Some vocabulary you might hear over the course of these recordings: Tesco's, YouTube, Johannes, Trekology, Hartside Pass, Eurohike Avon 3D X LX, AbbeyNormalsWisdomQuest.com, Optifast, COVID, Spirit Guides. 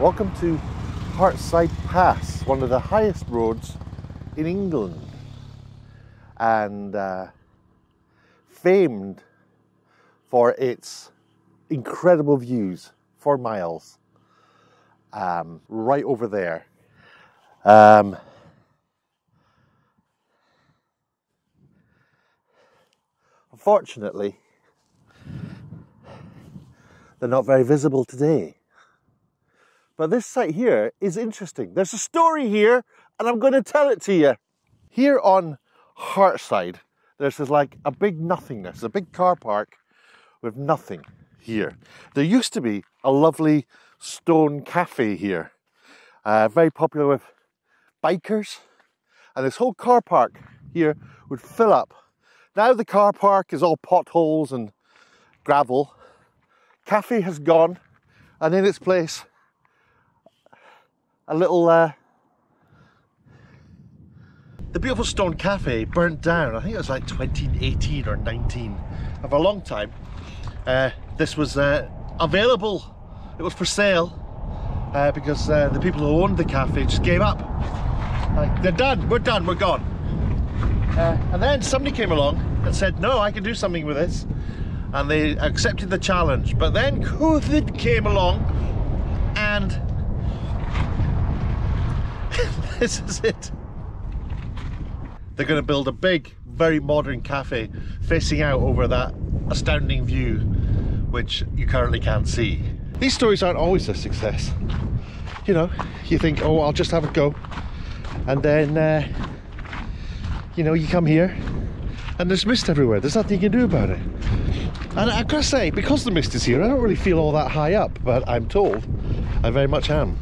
Welcome to Hartside Pass, one of the highest roads in England, and famed for its incredible views for miles, right over there. Unfortunately, they're not very visible today. But this site here is interesting. There's a story here, and I'm going to tell it to you. Here on Hartside, there's like a big nothingness, a big car park with nothing here. There used to be a lovely stone cafe here, very popular with bikers. And this whole car park here would fill up. Now the car park is all potholes and gravel. Cafe has gone, and in its place, a little... The beautiful stone cafe burnt down. I think it was like 2018 or 19. And for a long time, this was available. It was for sale because the people who owned the cafe just gave up. Like, they're done, we're gone. And then somebody came along and said, no, I can do something with this. And they accepted the challenge. But then COVID came along, and this is it. They're going to build a big, very modern cafe facing out over that astounding view, which you currently can't see. These stories aren't always a success. You know, you think, oh, I'll just have a go. And then, you know, you come here and there's mist everywhere. There's nothing you can do about it. And I've got to say, because the mist is here, I don't really feel all that high up, but I'm told I very much am.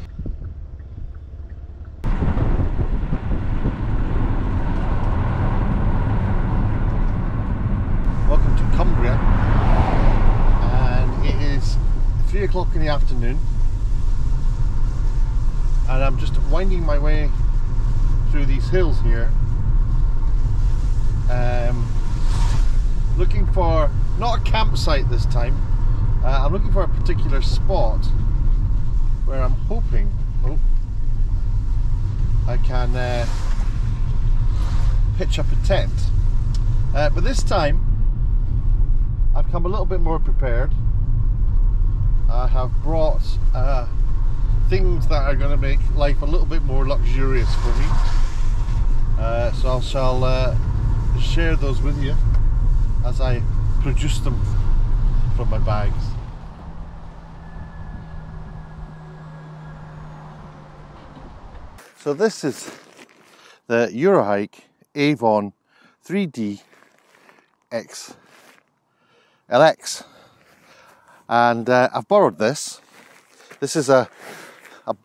In the afternoon, and I'm just winding my way through these hills here, looking for not a campsite this time. I'm looking for a particular spot where I'm hoping I can pitch up a tent, but this time I've come a little bit more prepared. I have brought things that are going to make life a little bit more luxurious for me, so I shall share those with you as I produce them from my bags. So this is the Eurohike Avon 3D X LX. And I've borrowed this. This is a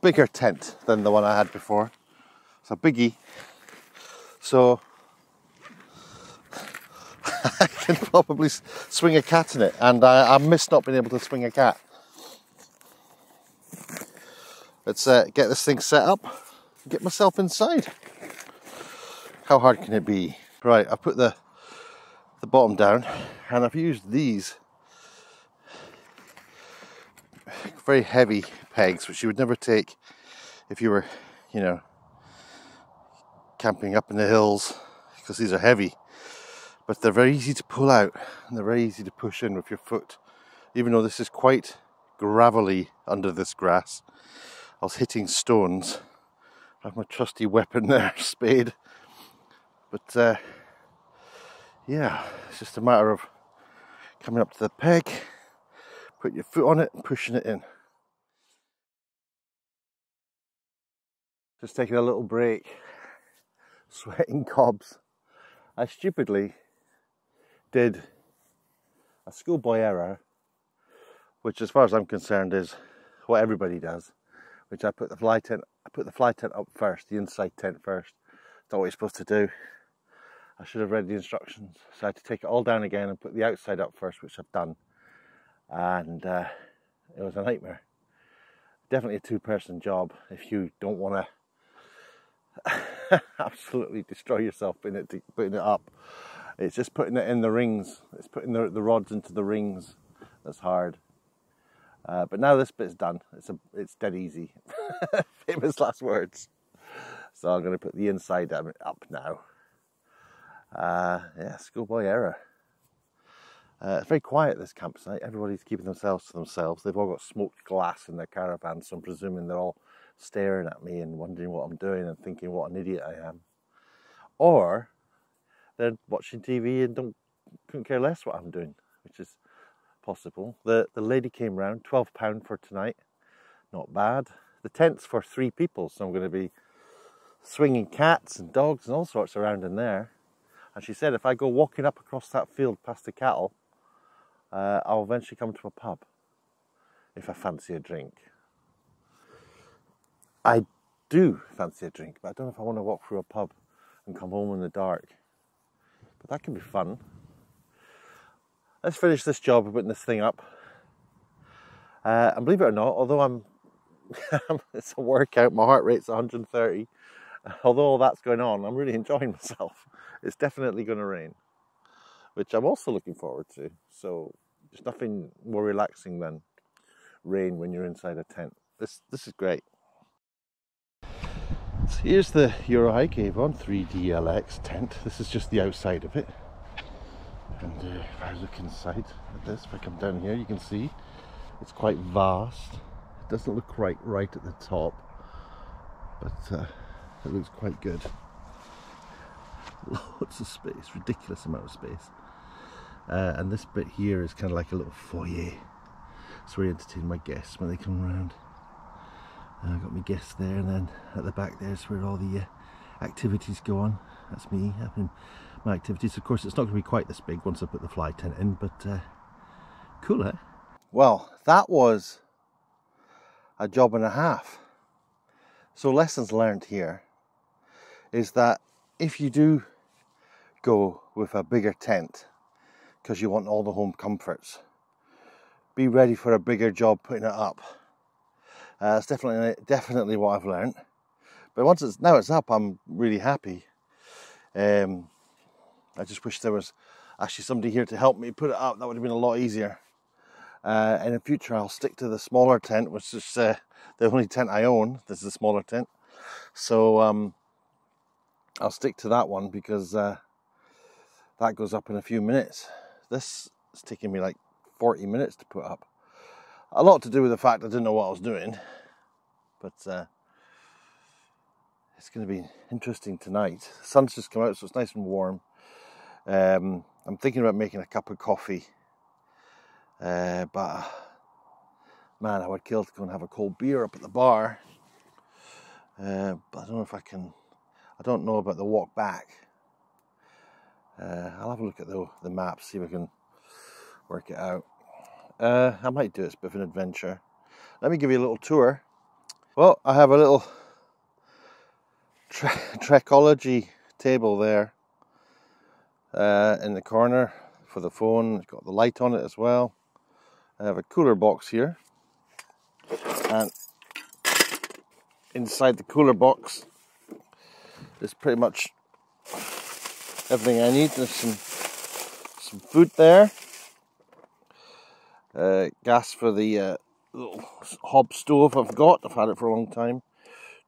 bigger tent than the one I had before. It's a biggie. So I can probably swing a cat in it. And I miss not being able to swing a cat. Let's get this thing set up and get myself inside. How hard can it be? Right, I've put the bottom down, and I've used these very heavy pegs, which you would never take if you were, you know, camping up in the hills, because these are heavy, but they're very easy to pull out and they're very easy to push in with your foot. Even though this is quite gravelly under this grass, I was hitting stones. I have my trusty weapon there, spade, but yeah, it's just a matter of coming up to the peg, put your foot on it and pushing it in. Just taking a little break, sweating cobs. I stupidly did a schoolboy error, which as far as I'm concerned is what everybody does, which I put the fly tent up first, the inside tent first. It's not what you're supposed to do. I should have read the instructions. So I had to take it all down again and put the outside up first, which I've done. And it was a nightmare. Definitely a two-person job if you don't want to absolutely destroy yourself putting it up. It's just putting it in the rings. It's putting the rods into the rings that's hard. But now this bit's done. It's dead easy. Famous last words. So I'm going to put the inside up now. Yeah, schoolboy error. It's very quiet, this campsite. Everybody's keeping themselves to themselves. They've all got smoked glass in their caravans, so I'm presuming they're all staring at me and wondering what I'm doing and thinking what an idiot I am. Or they're watching TV and couldn't care less what I'm doing, which is possible. The lady came round, £12 for tonight. Not bad. The tent's for 3 people, so I'm going to be swinging cats and dogs and all sorts around in there. And she said if I go walking up across that field past the cattle, I'll eventually come to a pub if I fancy a drink. I do fancy a drink, but I don't know if I want to walk through a pub and come home in the dark. But that can be fun. Let's finish this job of putting this thing up. And believe it or not, although it's a workout, my heart rate's 130. Although all that's going on, I'm really enjoying myself. It's definitely going to rain, which I'm also looking forward to. So there's nothing more relaxing than rain when you're inside a tent. This is great. So here's the Eurohike Avon 3D LX tent. This is just the outside of it. And if I look inside at this, if I come down here, you can see it's quite vast. It doesn't look right at the top, but it looks quite good. Lots of space, ridiculous amount of space. And this bit here is kind of like a little foyer. It's where I entertain my guests when they come round. I've got my guests there, and then at the back there's where all the activities go on. That's me having my activities. Of course, it's not going to be quite this big once I put the fly tent in, but cool, eh? Well, that was a job and a half. So lessons learned here is that if you do go with a bigger tent because you want all the home comforts, be ready for a bigger job putting it up. That's definitely what I've learned. But once now it's up, I'm really happy. I just wish there was actually somebody here to help me put it up. That would have been a lot easier. In the future, I'll stick to the smaller tent, which is the only tent I own. This is a smaller tent. So I'll stick to that one because that goes up in a few minutes. This is taking me like 40 minutes to put up. A lot to do with the fact I didn't know what I was doing, but it's going to be interesting tonight. The sun's just come out, so it's nice and warm. I'm thinking about making a cup of coffee, but man, I would kill to go and have a cold beer up at the bar. But I don't know if I can. I don't know about the walk back. I'll have a look at the map, see if I can work it out. I might do this bit of an adventure. Let me give you a little tour. Well, I have a little Trekology table there in the corner for the phone. It's got the light on it as well. I have a cooler box here. And inside the cooler box is pretty much everything I need. There's some food there. Gas for the little hob stove I've got. I've had it for a long time.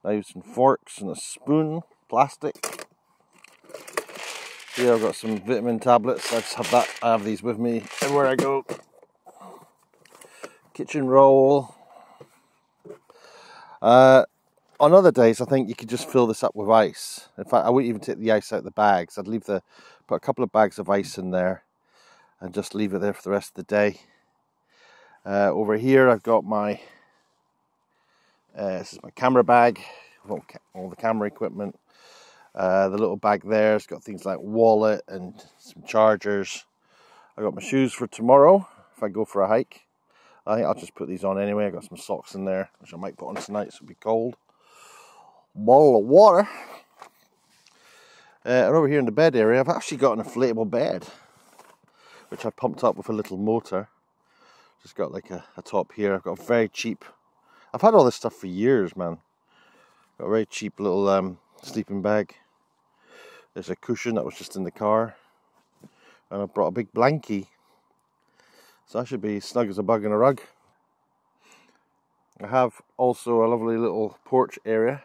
Knives and forks and a spoon, plastic. Here I've got some vitamin tablets. I just have that. I have these with me everywhere I go. Kitchen roll. On other days, I think you could just fill this up with ice. In fact, I wouldn't even take the ice out of the bags. I'd put a couple of bags of ice in there and just leave it there for the rest of the day. Over here I've got my, this is my camera bag, all the camera equipment. The little bag there has got things like wallet and some chargers. I've got my shoes for tomorrow if I go for a hike. I think I'll just put these on anyway. I've got some socks in there, which I might put on tonight, so it'll be cold. Bottle of water. And over here in the bed area, I've actually got an inflatable bed, which I pumped up with a little motor. It's got like a top here. I've got a very cheap, I've had all this stuff for years, man. Got a very cheap little sleeping bag. There's a cushion that was just in the car. And I brought a big blankie. So I should be snug as a bug in a rug. I have also a lovely little porch area,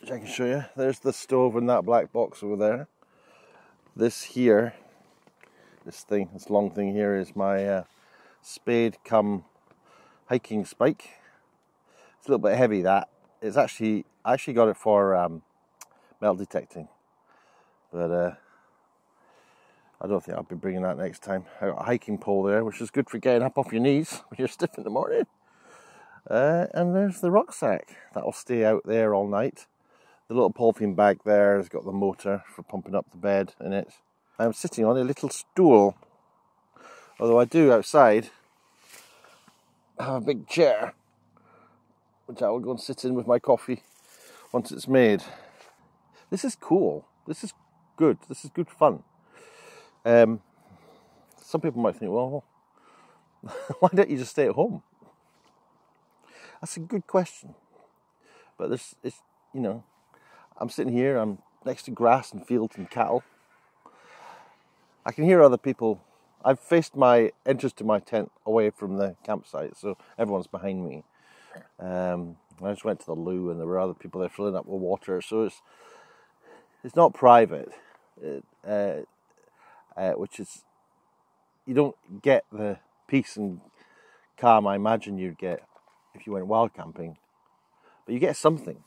which I can show you. There's the stove in that black box over there. This here, this long thing here is my spade cum hiking spike. It's a little bit heavy, that. It's actually, I actually got it for metal detecting, but I don't think I'll be bringing that next time. I got a hiking pole there, which is good for getting up off your knees when you're stiff in the morning. And there's the rucksack. That'll stay out there all night. The little polythene bag there has got the motor for pumping up the bed in it. I'm sitting on a little stool. Although I do outside have a big chair, which I will go and sit in with my coffee once it's made. This is cool. This is good. This is good fun. Some people might think, well, why don't you just stay at home? That's a good question. But this is, you know, I'm sitting here, I'm next to grass and fields and cattle. I can hear other people. I've faced my entrance to my tent away from the campsite, so everyone's behind me. I just went to the loo and there were other people there filling up with water, so it's not private. Which is, you don't get the peace and calm I imagine you'd get if you went wild camping, but you get something.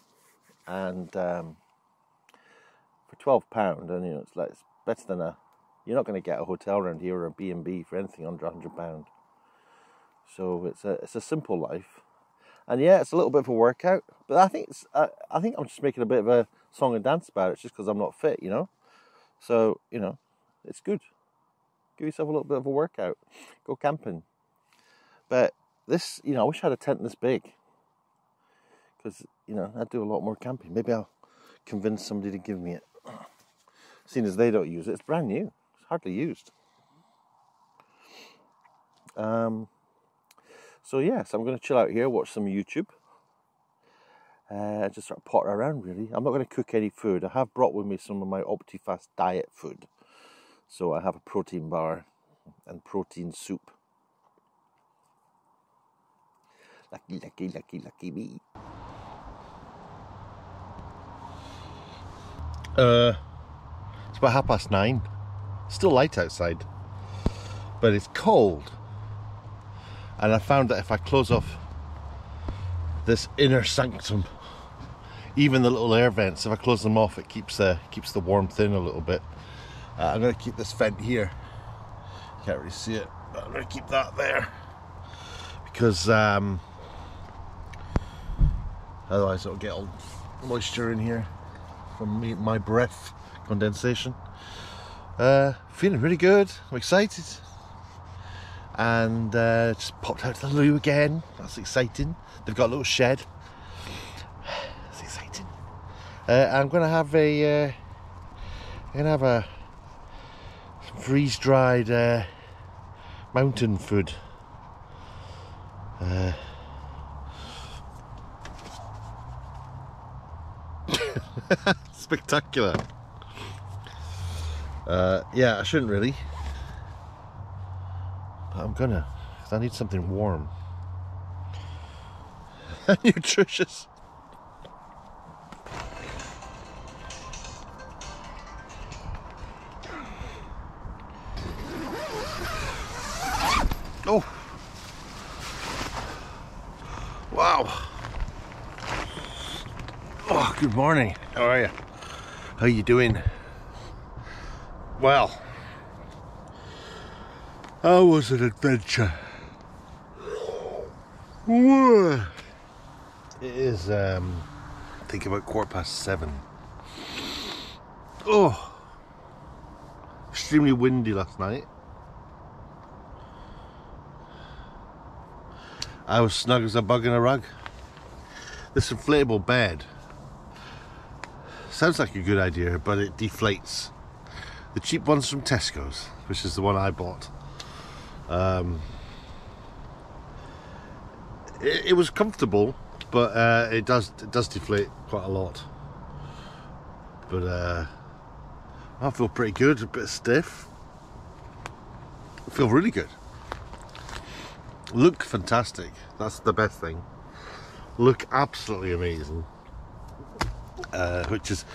And for £12, and you know, it's like, it's better than a, you're not going to get a hotel around here or a B&B for anything under £100. So it's a simple life, and yeah, it's a little bit of a workout, but I think I think I'm just making a bit of a song and dance about it. It's just because I'm not fit, you know. So you know. It's good. Give yourself a little bit of a workout. Go camping. But this, you know, I wish I had a tent this big. Because, you know, I'd do a lot more camping. Maybe I'll convince somebody to give me it. Seeing as they don't use it, it's brand new. It's hardly used. So, yes, I'm going to chill out here, watch some YouTube. Just sort of potter around, really. I'm not going to cook any food. I have brought with me some of my Optifast diet food. So I have a protein bar and protein soup. Lucky, lucky, lucky, lucky me. It's about 9:30. Still light outside, but it's cold. And I found that if I close off this inner sanctum, even the little air vents, if I close them off, it keeps the warmth in a little bit. I'm going to keep this vent here, you can't really see it, but I'm going to keep that there, because otherwise it'll get all moisture in here from my breath, condensation. Feeling really good, I'm excited, and just popped out to the loo again, that's exciting. They've got a little shed, that's exciting. I'm going to have a freeze-dried mountain food. Spectacular. Yeah, I shouldn't really, but I'm gonna, because I need something warm and nutritious. Oh! Wow! Oh, good morning. How are you? How you doing? Well, that was an adventure. It is, I think about 7:15. Oh! Extremely windy last night. I was snug as a bug in a rug. This inflatable bed sounds like a good idea, but it deflates. The cheap one's from Tesco's, which is the one I bought. It was comfortable, but it does deflate quite a lot. But I feel pretty good, a bit stiff. I feel really good. Look fantastic, that's the best thing. Look absolutely amazing, which is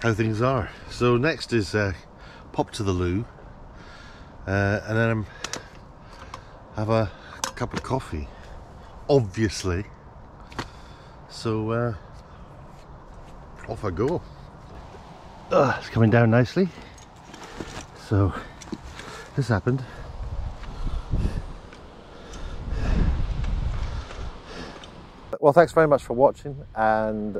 how things are. So next is pop to the loo, and then have a cup of coffee, obviously. So off I go. It's coming down nicely. So this happened. Well, thanks very much for watching, and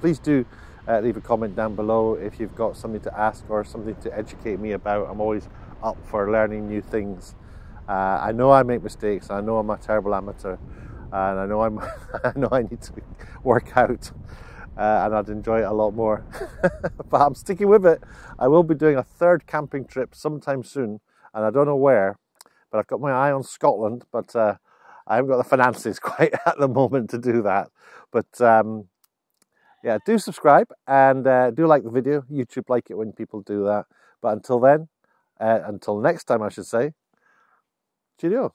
please do leave a comment down below if you've got something to ask or something to educate me about. I'm always up for learning new things. I know I make mistakes, I know I'm a terrible amateur, and I know I need to work out, and I'd enjoy it a lot more. But I'm sticking with it. I will be doing a third camping trip sometime soon, and I don't know where, but I've got my eye on Scotland, but I haven't got the finances quite at the moment to do that. But yeah, do subscribe and do like the video. YouTube like it when people do that. But until then, until next time I should say, cheerio.